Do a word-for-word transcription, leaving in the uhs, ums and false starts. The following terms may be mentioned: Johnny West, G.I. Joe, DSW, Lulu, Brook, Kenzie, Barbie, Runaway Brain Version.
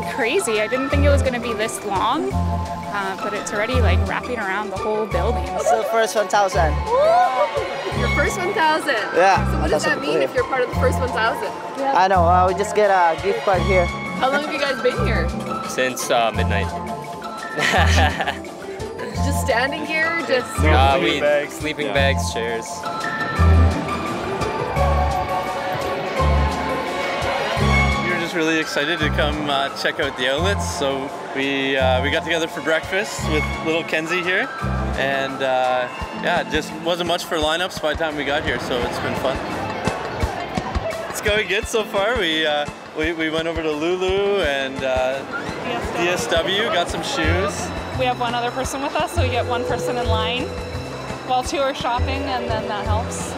pretty crazy. I didn't think it was going to be this long, uh, but it's already like wrapping around the whole building. It's the first one thousand. Your first one thousand? Yeah. So what does that mean if you're part of the first one thousand? Yeah. I know, uh, we just get a gift card here. How long have you guys been here? Since uh, midnight. Just standing here? Just uh, we, bags. Sleeping yeah. bags, chairs. Really excited to come uh, check out the outlets, so we uh, we got together for breakfast with little Kenzie here, and uh, yeah, just wasn't much for lineups by the time we got here, so it's been fun. It's going good so far. We uh, we, we went over to Lulu and uh, D S W, got some shoes. We have one other person with us, so we get one person in line while two are shopping, and then that helps.